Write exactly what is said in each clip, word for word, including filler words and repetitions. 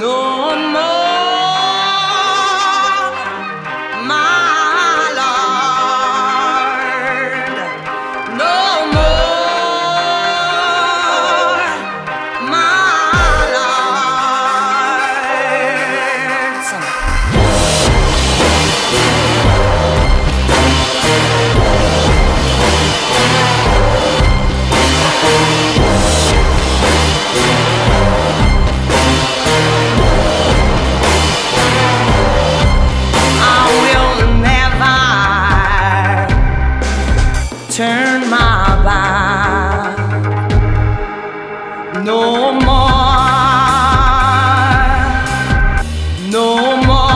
No more my Lawrd, no more my Lawrd. Turn my back, no more, no more.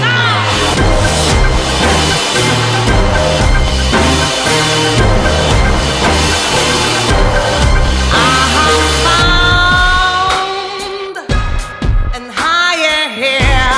I have found an higher hill.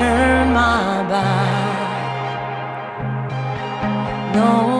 Turn my back, no.